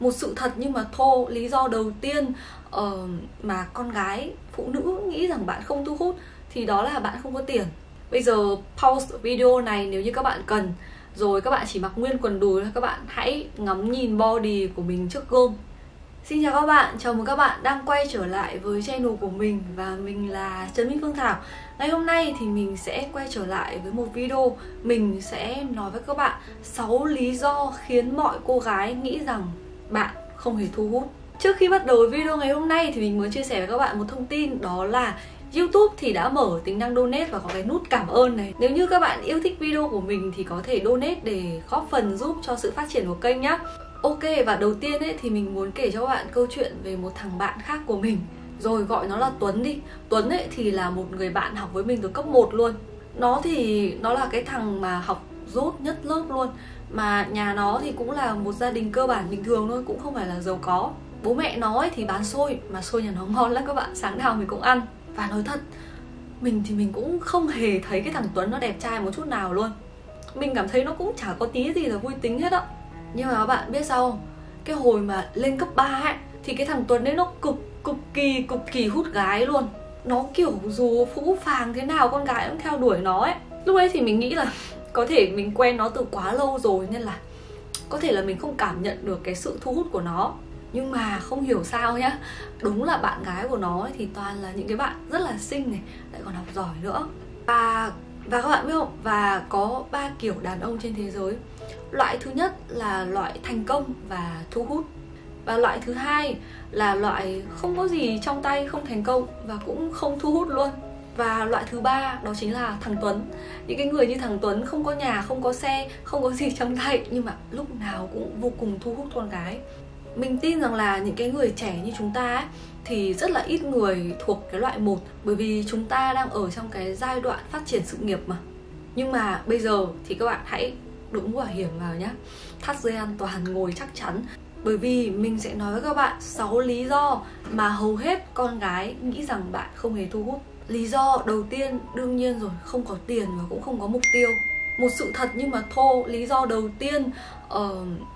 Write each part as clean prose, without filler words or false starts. một sự thật nhưng mà thô. Lý do đầu tiên mà con gái, phụ nữ nghĩ rằng bạn không thu hút thì đó là bạn không có tiền. Bây giờ pause video này nếu như các bạn cần, rồi các bạn chỉ mặc nguyên quần đùi, các bạn hãy ngắm nhìn body của mình trước gương. Xin chào các bạn, chào mừng các bạn đang quay trở lại với channel của mình. Và mình là Trần Minh Phương Thảo. Ngày hôm nay thì mình sẽ quay trở lại với một video. Mình sẽ nói với các bạn 6 lý do khiến mọi cô gái nghĩ rằng bạn không hề thu hút. Trước khi bắt đầu video ngày hôm nay thì mình muốn chia sẻ với các bạn một thông tin, đó là YouTube thì đã mở tính năng donate và có cái nút cảm ơn này. Nếu như các bạn yêu thích video của mình thì có thể donate để góp phần giúp cho sự phát triển của kênh nhé. Ok, và đầu tiên ấy, thì mình muốn kể cho các bạn câu chuyện về một thằng bạn khác của mình. Rồi gọi nó là Tuấn đi. Tuấn ấy thì là một người bạn học với mình từ cấp 1 luôn. Nó thì nó là cái thằng mà học dốt nhất lớp luôn. Mà nhà nó thì cũng là một gia đình cơ bản bình thường thôi, cũng không phải là giàu có. Bố mẹ nó ấy thì bán xôi, mà xôi nhà nó ngon lắm các bạn, sáng nào mình cũng ăn. Và nói thật, mình thì mình cũng không hề thấy cái thằng Tuấn nó đẹp trai một chút nào luôn. Mình cảm thấy nó cũng chả có tí gì là vui tính hết á. Nhưng mà các bạn biết sao không? Cái hồi mà lên cấp 3 ấy, thì cái thằng Tuấn đấy nó cực kỳ hút gái luôn. Nó kiểu dù phũ phàng thế nào con gái cũng theo đuổi nó ấy. Lúc ấy thì mình nghĩ là có thể mình quen nó từ quá lâu rồi nên là có thể là mình không cảm nhận được cái sự thu hút của nó. Nhưng mà không hiểu sao nhá, đúng là bạn gái của nó ấy thì toàn là những cái bạn rất là xinh này, lại còn học giỏi nữa. Và các bạn biết không, và có 3 kiểu đàn ông trên thế giới. Loại thứ nhất là loại thành công và thu hút. Và loại thứ hai là loại không có gì trong tay, không thành công và cũng không thu hút luôn. Và loại thứ ba đó chính là thằng Tuấn. Những cái người như thằng Tuấn không có nhà, không có xe, không có gì trong tay, nhưng mà lúc nào cũng vô cùng thu hút con gái. Mình tin rằng là những cái người trẻ như chúng ta ấy, thì rất là ít người thuộc cái loại một, bởi vì chúng ta đang ở trong cái giai đoạn phát triển sự nghiệp mà. Nhưng mà bây giờ thì các bạn hãy đụng mũ bảo hiểm vào nhá, thắt dây an toàn, ngồi chắc chắn, bởi vì mình sẽ nói với các bạn 6 lý do mà hầu hết con gái nghĩ rằng bạn không hề thu hút. Lý do đầu tiên đương nhiên rồi, không có tiền và cũng không có mục tiêu. Một sự thật nhưng mà thô. Lý do đầu tiên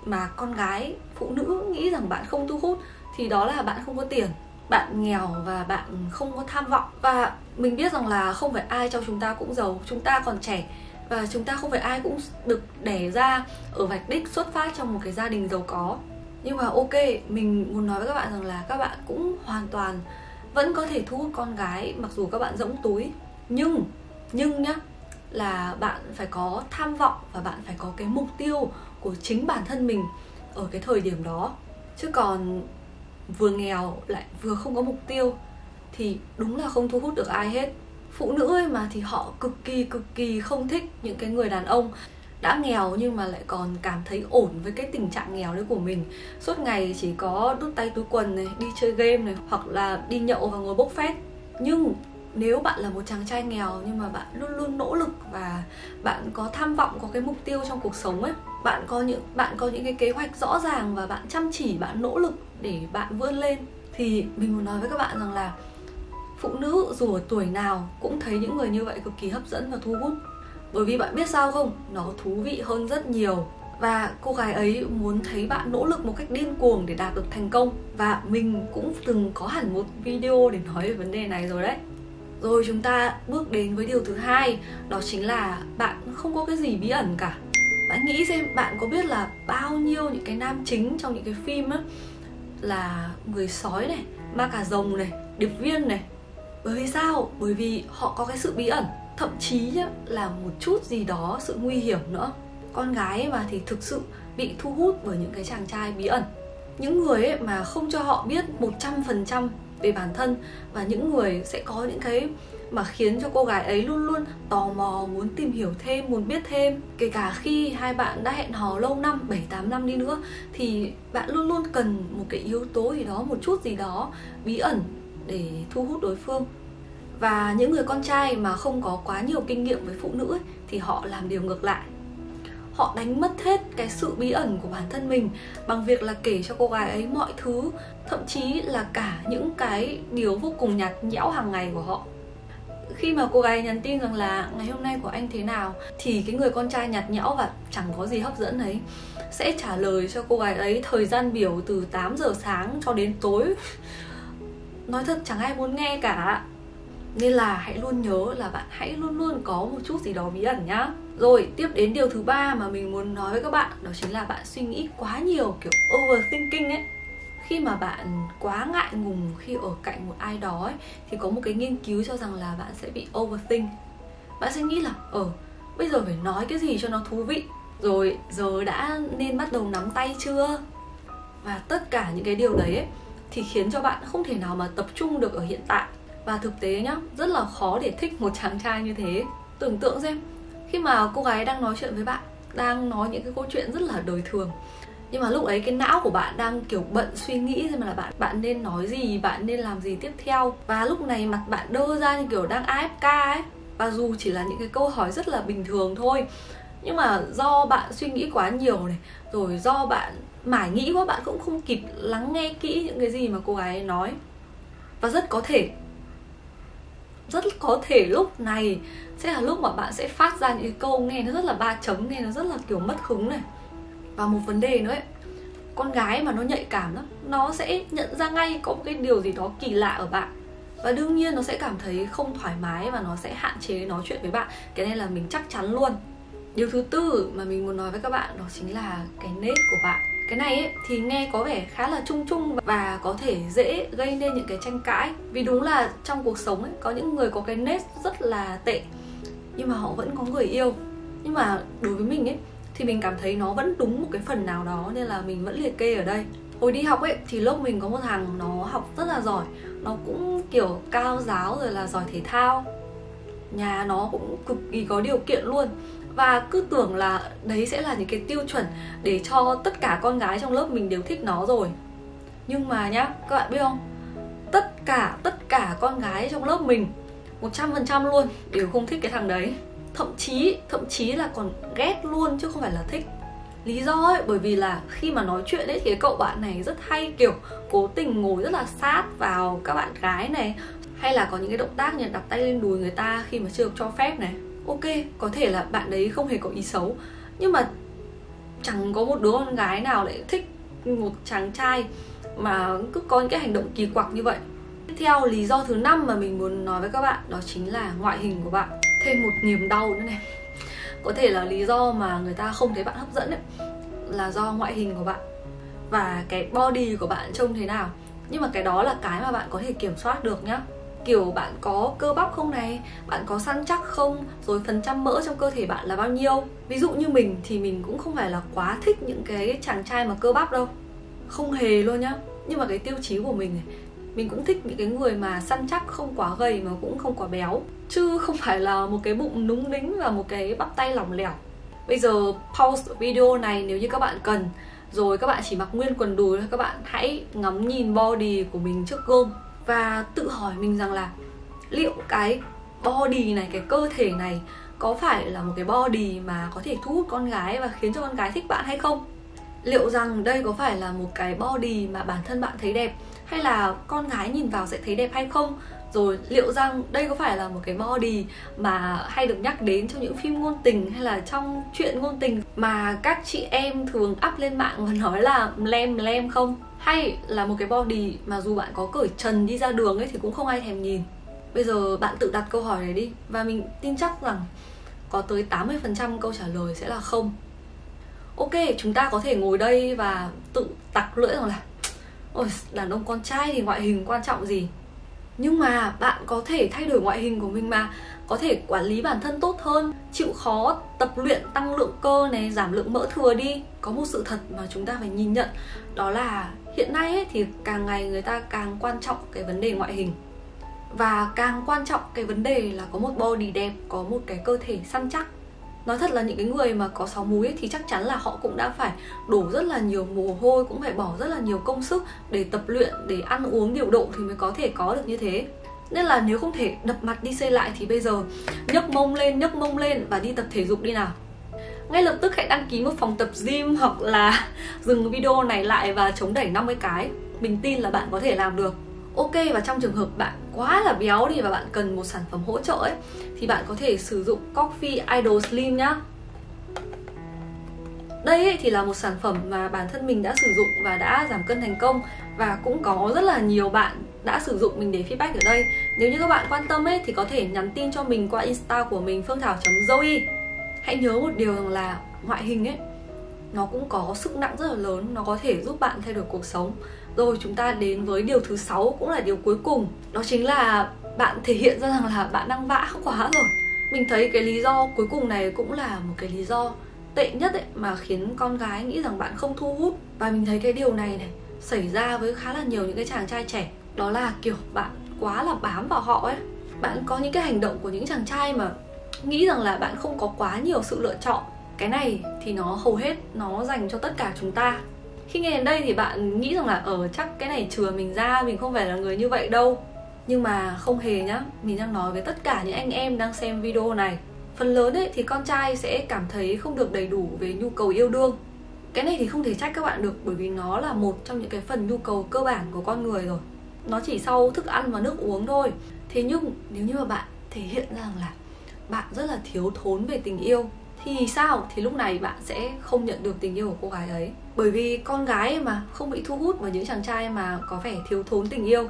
mà con gái, phụ nữ nghĩ rằng bạn không thu hút thì đó là bạn không có tiền, bạn nghèo và bạn không có tham vọng. Và mình biết rằng là không phải ai trong chúng ta cũng giàu, chúng ta còn trẻ và chúng ta không phải ai cũng được đẻ ra ở vạch đích xuất phát trong một cái gia đình giàu có. Nhưng mà ok, mình muốn nói với các bạn rằng là các bạn cũng hoàn toàn vẫn có thể thu hút con gái mặc dù các bạn rỗng túi. Nhưng nhá, là bạn phải có tham vọng và bạn phải có cái mục tiêu của chính bản thân mình ở cái thời điểm đó. Chứ còn vừa nghèo lại vừa không có mục tiêu thì đúng là không thu hút được ai hết. Phụ nữ ấy mà thì họ cực kỳ không thích những cái người đàn ông đã nghèo nhưng mà lại còn cảm thấy ổn với cái tình trạng nghèo đấy của mình. Suốt ngày chỉ có đút tay túi quần này, đi chơi game này, hoặc là đi nhậu và ngồi bốc phét. Nhưng nếu bạn là một chàng trai nghèo nhưng mà bạn luôn luôn nỗ lực và bạn có tham vọng, có cái mục tiêu trong cuộc sống ấy, bạn có những cái kế hoạch rõ ràng và bạn chăm chỉ, bạn nỗ lực để bạn vươn lên, thì mình muốn nói với các bạn rằng là phụ nữ dù ở tuổi nào cũng thấy những người như vậy cực kỳ hấp dẫn và thu hút. Bởi vì bạn biết sao không, nó thú vị hơn rất nhiều. Và cô gái ấy muốn thấy bạn nỗ lực một cách điên cuồng để đạt được thành công. Và mình cũng từng có hẳn một video để nói về vấn đề này rồi đấy. Rồi chúng ta bước đến với điều thứ hai, đó chính là bạn không có cái gì bí ẩn cả. Bạn nghĩ xem, bạn có biết là bao nhiêu những cái nam chính trong những cái phim á, là người sói này, ma cà rồng này, điệp viên này. Bởi vì sao? Bởi vì họ có cái sự bí ẩn, thậm chí là một chút gì đó sự nguy hiểm nữa. Con gái mà thì thực sự bị thu hút bởi những cái chàng trai bí ẩn, những người ấy mà không cho họ biết 100% về bản thân, và những người sẽ có những cái mà khiến cho cô gái ấy luôn luôn tò mò, muốn tìm hiểu thêm, muốn biết thêm. Kể cả khi hai bạn đã hẹn hò lâu năm, 7-8 năm đi nữa, thì bạn luôn luôn cần một cái yếu tố gì đó, một chút gì đó bí ẩn để thu hút đối phương. Và những người con trai mà không có quá nhiều kinh nghiệm với phụ nữ ấy, thì họ làm điều ngược lại. Họ đánh mất hết cái sự bí ẩn của bản thân mình bằng việc là kể cho cô gái ấy mọi thứ, thậm chí là cả những cái điều vô cùng nhạt nhẽo hàng ngày của họ. Khi mà cô gái nhắn tin rằng là ngày hôm nay của anh thế nào, thì cái người con trai nhạt nhẽo và chẳng có gì hấp dẫn ấy sẽ trả lời cho cô gái ấy thời gian biểu từ 8 giờ sáng cho đến tối. Nói thật chẳng ai muốn nghe cả. Nên là hãy luôn nhớ là bạn hãy luôn luôn có một chút gì đó bí ẩn nhá. Rồi, tiếp đến điều thứ ba mà mình muốn nói với các bạn, đó chính là bạn suy nghĩ quá nhiều, kiểu overthinking ấy. Khi mà bạn quá ngại ngùng khi ở cạnh một ai đó ấy, thì có một cái nghiên cứu cho rằng là bạn sẽ bị overthink. Bạn sẽ nghĩ là bây giờ phải nói cái gì cho nó thú vị, rồi giờ đã nên bắt đầu nắm tay chưa. Và tất cả những cái điều đấy ấy, thì khiến cho bạn không thể nào mà tập trung được ở hiện tại. Và thực tế nhá, rất là khó để thích một chàng trai như thế. Tưởng tượng xem, khi mà cô gái đang nói chuyện với bạn, đang nói những cái câu chuyện rất là đời thường, nhưng mà lúc ấy cái não của bạn đang kiểu bận suy nghĩ xem là bạn nên nói gì, bạn nên làm gì tiếp theo. Và lúc này mặt bạn đơ ra như kiểu đang AFK ấy. Và dù chỉ là những cái câu hỏi rất là bình thường thôi, nhưng mà do bạn suy nghĩ quá nhiều này, rồi do bạn mải nghĩ quá, bạn cũng không kịp lắng nghe kỹ những cái gì mà cô gái ấy nói. Và rất có thể lúc này sẽ là lúc mà bạn sẽ phát ra những cái câu nghe nó rất là ba chấm, nghe nó rất là kiểu mất hứng này. Và một vấn đề nữa ấy, con gái mà nó nhạy cảm lắm, nó sẽ nhận ra ngay có một cái điều gì đó kỳ lạ ở bạn. Và đương nhiên nó sẽ cảm thấy không thoải mái và nó sẽ hạn chế nói chuyện với bạn. Cái này là mình chắc chắn luôn. Điều thứ tư mà mình muốn nói với các bạn đó chính là cái nết của bạn. Cái này ấy, thì nghe có vẻ khá là chung chung và có thể dễ gây nên những cái tranh cãi. Vì đúng là trong cuộc sống ấy, có những người có cái nết rất là tệ, nhưng mà họ vẫn có người yêu. Nhưng mà đối với mình ấy, thì mình cảm thấy nó vẫn đúng một cái phần nào đó, nên là mình vẫn liệt kê ở đây. Hồi đi học ấy, thì lớp mình có một thằng nó học rất là giỏi, nó cũng kiểu cao giáo rồi là giỏi thể thao, nhà nó cũng cực kỳ có điều kiện luôn. Và cứ tưởng là đấy sẽ là những cái tiêu chuẩn để cho tất cả con gái trong lớp mình đều thích nó rồi. Nhưng mà nhá, các bạn biết không, tất cả con gái trong lớp mình 100% luôn đều không thích cái thằng đấy. Thậm chí là còn ghét luôn chứ không phải là thích. Lý do ấy, bởi vì là khi mà nói chuyện ấy thì cậu bạn này rất hay kiểu cố tình ngồi rất là sát vào các bạn gái này, hay là có những cái động tác như đặt tay lên đùi người ta khi mà chưa được cho phép này. Ok, có thể là bạn đấy không hề có ý xấu, nhưng mà chẳng có một đứa con gái nào lại thích một chàng trai mà cứ có những cái hành động kỳ quặc như vậy. Tiếp theo, lý do thứ 5 mà mình muốn nói với các bạn đó chính là ngoại hình của bạn. Thêm một niềm đau nữa này. Có thể là lý do mà người ta không thấy bạn hấp dẫn ấy, là do ngoại hình của bạn và cái body của bạn trông thế nào. Nhưng mà cái đó là cái mà bạn có thể kiểm soát được nhá. Kiểu bạn có cơ bắp không này, bạn có săn chắc không, rồi phần trăm mỡ trong cơ thể bạn là bao nhiêu. Ví dụ như mình thì mình cũng không phải là quá thích những cái chàng trai mà cơ bắp đâu, không hề luôn nhá. Nhưng mà cái tiêu chí của mình này, mình cũng thích những cái người mà săn chắc, không quá gầy mà cũng không quá béo, chứ không phải là một cái bụng núng nính và một cái bắp tay lỏng lẻo. Bây giờ pause video này nếu như các bạn cần, rồi các bạn chỉ mặc nguyên quần đùi thôi, các bạn hãy ngắm nhìn body của mình trước gương và tự hỏi mình rằng là liệu cái body này, cái cơ thể này có phải là một cái body mà có thể thu hút con gái và khiến cho con gái thích bạn hay không? Liệu rằng đây có phải là một cái body mà bản thân bạn thấy đẹp, hay là con gái nhìn vào sẽ thấy đẹp hay không? Rồi liệu rằng đây có phải là một cái body mà hay được nhắc đến trong những phim ngôn tình hay là trong chuyện ngôn tình mà các chị em thường up lên mạng và nói là lem không? Hay là một cái body mà dù bạn có cởi trần đi ra đường ấy thì cũng không ai thèm nhìn? Bây giờ bạn tự đặt câu hỏi này đi, và mình tin chắc rằng có tới 80% câu trả lời sẽ là không. Ok, chúng ta có thể ngồi đây và tự tặc lưỡi rằng là ôi, đàn ông con trai thì ngoại hình quan trọng gì. Nhưng mà bạn có thể thay đổi ngoại hình của mình mà, có thể quản lý bản thân tốt hơn, chịu khó, tập luyện tăng lượng cơ này, giảm lượng mỡ thừa đi. Có một sự thật mà chúng ta phải nhìn nhận, đó là hiện nay ấy, thì càng ngày người ta càng quan trọng cái vấn đề ngoại hình, và càng quan trọng cái vấn đề là có một body đẹp, có một cái cơ thể săn chắc. Nói thật là những cái người mà có 6 múi ấy, thì chắc chắn là họ cũng đã phải đổ rất là nhiều mồ hôi, cũng phải bỏ rất là nhiều công sức để tập luyện, để ăn uống điều độ thì mới có thể có được như thế. Nên là nếu không thể đập mặt đi xây lại thì bây giờ nhấc mông lên và đi tập thể dục đi nào. Ngay lập tức hãy đăng ký một phòng tập gym, hoặc là dừng video này lại và chống đẩy 50 cái. Mình tin là bạn có thể làm được. Ok, và trong trường hợp bạn quá là béo đi và bạn cần một sản phẩm hỗ trợ ấy, thì bạn có thể sử dụng Coffee Idol Slim nhá. Đây ấy thì là một sản phẩm mà bản thân mình đã sử dụng và đã giảm cân thành công, và cũng có rất là nhiều bạn đã sử dụng, mình để feedback ở đây. Nếu như các bạn quan tâm ấy thì có thể nhắn tin cho mình qua Insta của mình, phuongthao.zoe. Hãy nhớ một điều rằng là ngoại hình ấy nó cũng có sức nặng rất là lớn, nó có thể giúp bạn thay đổi cuộc sống. Rồi chúng ta đến với điều thứ 6, cũng là điều cuối cùng, đó chính là bạn thể hiện ra rằng là bạn đang vã quá rồi. Mình thấy cái lý do cuối cùng này cũng là một cái lý do tệ nhất ấy, mà khiến con gái nghĩ rằng bạn không thu hút. Và mình thấy cái điều này xảy ra với khá là nhiều những cái chàng trai trẻ, đó là kiểu bạn quá là bám vào họ ấy. Bạn có những cái hành động của những chàng trai mà nghĩ rằng là bạn không có quá nhiều sự lựa chọn. Cái này thì nó hầu hết nó dành cho tất cả chúng ta. Khi nghe đến đây thì bạn nghĩ rằng là chắc cái này chừa mình ra, mình không phải là người như vậy đâu. Nhưng mà không hề nhá, mình đang nói với tất cả những anh em đang xem video này. Phần lớn ấy thì con trai sẽ cảm thấy không được đầy đủ về nhu cầu yêu đương. Cái này thì không thể trách các bạn được, bởi vì nó là một trong những cái phần nhu cầu cơ bản của con người rồi. Nó chỉ sau thức ăn và nước uống thôi. Thế nhưng nếu như mà bạn thể hiện ra rằng là bạn rất là thiếu thốn về tình yêu thì sao? Thì lúc này bạn sẽ không nhận được tình yêu của cô gái ấy. Bởi vì con gái mà không bị thu hút vào những chàng trai mà có vẻ thiếu thốn tình yêu.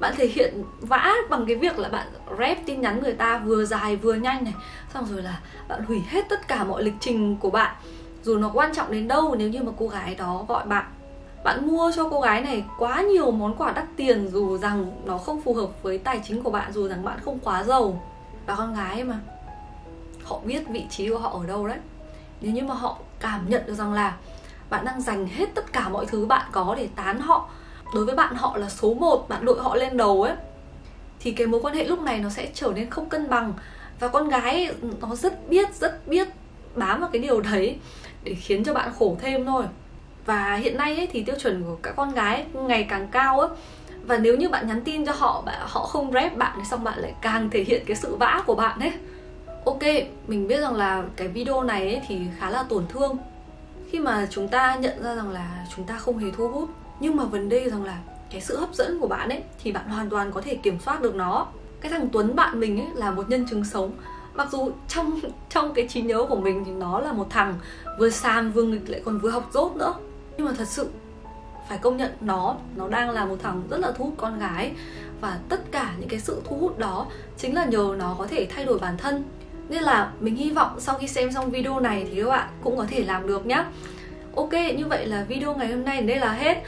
Bạn thể hiện vã bằng cái việc là bạn rep tin nhắn người ta vừa dài vừa nhanh này, xong rồi là bạn hủy hết tất cả mọi lịch trình của bạn, dù nó quan trọng đến đâu. Nếu như mà cô gái đó gọi bạn, bạn mua cho cô gái này quá nhiều món quà đắt tiền, dù rằng nó không phù hợp với tài chính của bạn, dù rằng bạn không quá giàu. Và con gái mà, họ biết vị trí của họ ở đâu đấy. Nếu như mà họ cảm nhận được rằng là bạn đang dành hết tất cả mọi thứ bạn có để tán họ, đối với bạn họ là số 1, bạn đội họ lên đầu ấy, thì cái mối quan hệ lúc này nó sẽ trở nên không cân bằng. Và con gái ấy, nó rất biết bám vào cái điều đấy để khiến cho bạn khổ thêm thôi. Và hiện nay ấy, thì tiêu chuẩn của các con gái ngày càng cao ấy. Và nếu như bạn nhắn tin cho họ, họ không rep bạn, xong bạn lại càng thể hiện cái sự vã của bạn ấy. Ok, mình biết rằng là cái video này ấy thì khá là tổn thương, khi mà chúng ta nhận ra rằng là chúng ta không hề thu hút. Nhưng mà vấn đề rằng là cái sự hấp dẫn của bạn ấy thì bạn hoàn toàn có thể kiểm soát được nó. Cái thằng Tuấn bạn mình ấy là một nhân chứng sống. Mặc dù trong cái trí nhớ của mình thì nó là một thằng vừa xàm vừa nghịch lại còn vừa học dốt nữa. Nhưng mà thật sự phải công nhận nó đang là một thằng rất là thu hút con gái. Và tất cả những cái sự thu hút đó chính là nhờ nó có thể thay đổi bản thân. Nên là mình hy vọng sau khi xem xong video này thì các bạn cũng có thể làm được nhá. Ok, như vậy là video ngày hôm nay đến đây là hết.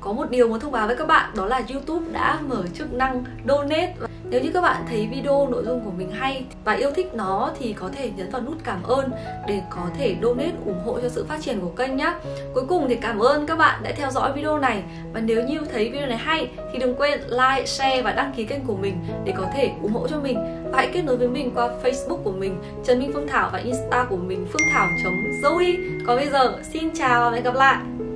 Có một điều muốn thông báo với các bạn, đó là YouTube đã mở chức năng donate. Nếu như các bạn thấy video, nội dung của mình hay và yêu thích nó thì có thể nhấn vào nút cảm ơn để có thể donate ủng hộ cho sự phát triển của kênh nhé. Cuối cùng thì cảm ơn các bạn đã theo dõi video này. Và nếu như thấy video này hay thì đừng quên like, share và đăng ký kênh của mình để có thể ủng hộ cho mình. Và hãy kết nối với mình qua Facebook của mình, Trần Minh Phương Thảo, và Insta của mình, phuongthao.zoe. Còn bây giờ, xin chào và hẹn gặp lại!